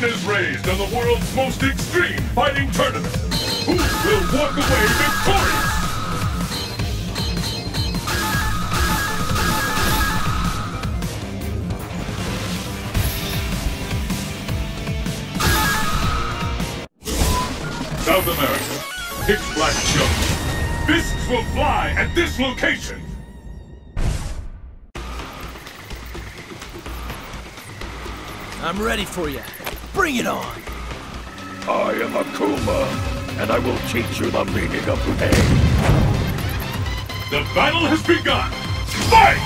question is raised on the world's most extreme fighting tournament. Who will walk away victorious? South America, pitch black jungle. Fists will fly at this location. I'm ready for you. Bring it on! I am Akuma, and I will teach you the meaning of pain. The battle has begun! Fight!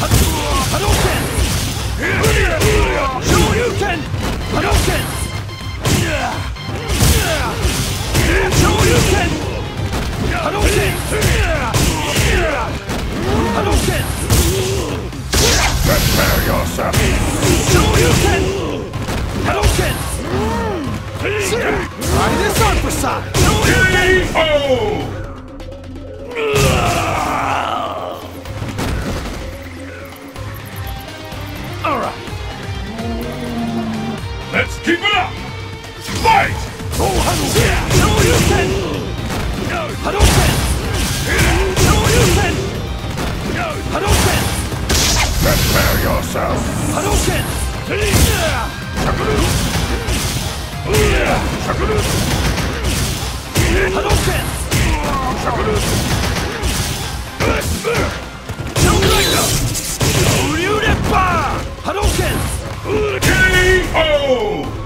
Hadouken! Shoryuken! Hadouken! Shoryuken! Hadouken! Hadouken! Prepare yourself! Shoryuken! Hadouken! Try this on for size! Shoryuken! Alright! Let's keep it up! Fight! Oh, Hadouken! Shoryuken! Hadouken! Shoryuken! Hadouken! Prepare yourself! Hadouken! Hadouken! KO!